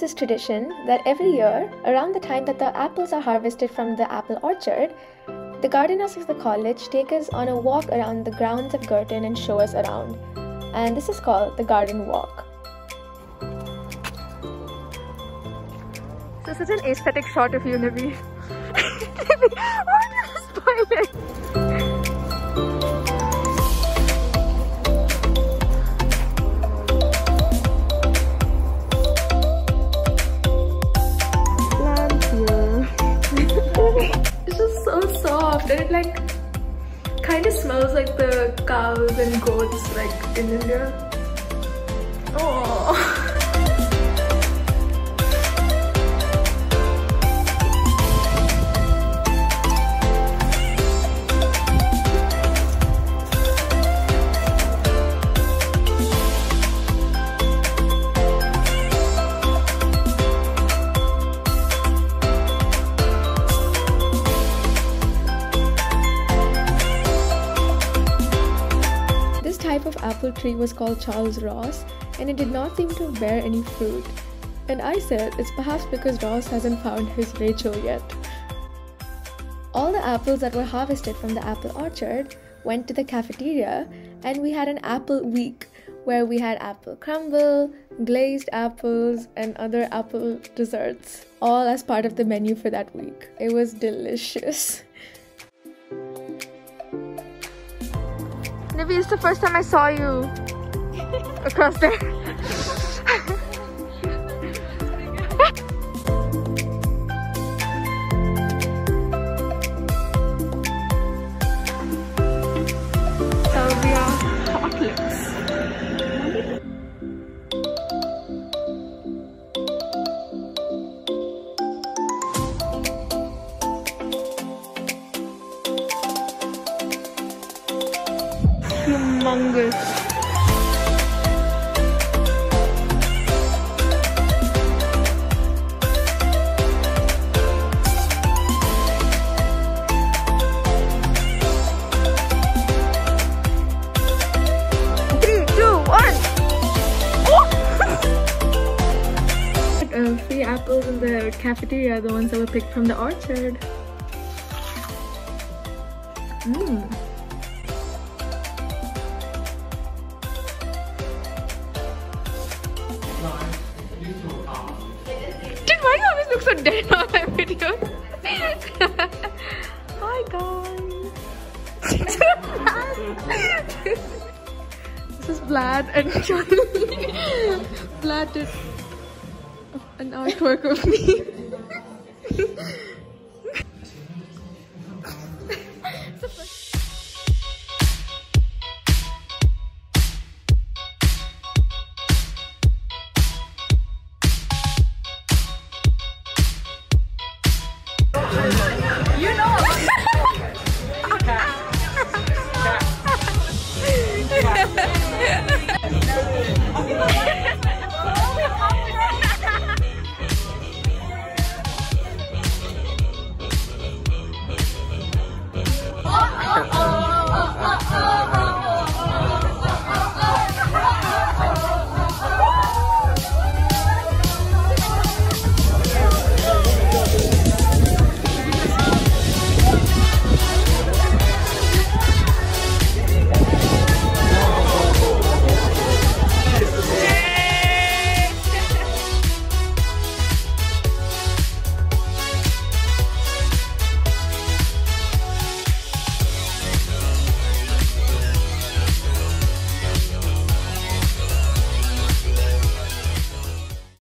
there's this tradition that every year, around the time that the apples are harvested from the apple orchard, the gardeners of the college take us on a walk around the grounds of Girton and show us around. And this is called the garden walk. So such an aesthetic shot of you, Navi. What are you spoiling? And it like kind of smells like the cows and goats like in India. Oh. This type of apple tree was called Charles Ross, and it did not seem to bear any fruit. And I said it's perhaps because Ross hasn't found his Rachel yet. All the apples that were harvested from the apple orchard went to the cafeteria, and we had an apple week where we had apple crumble, glazed apples, and other apple desserts, all as part of the menu for that week. It was delicious. Maybe it's the first time I saw you across there. So we are chocolates. Humongous. Three, two, one. Oh! Free apples in the cafeteria, the ones that were picked from the orchard. Mmm. So dead on my video. Hi guys. This is Vlad and Johnny. Vlad did an artwork of me.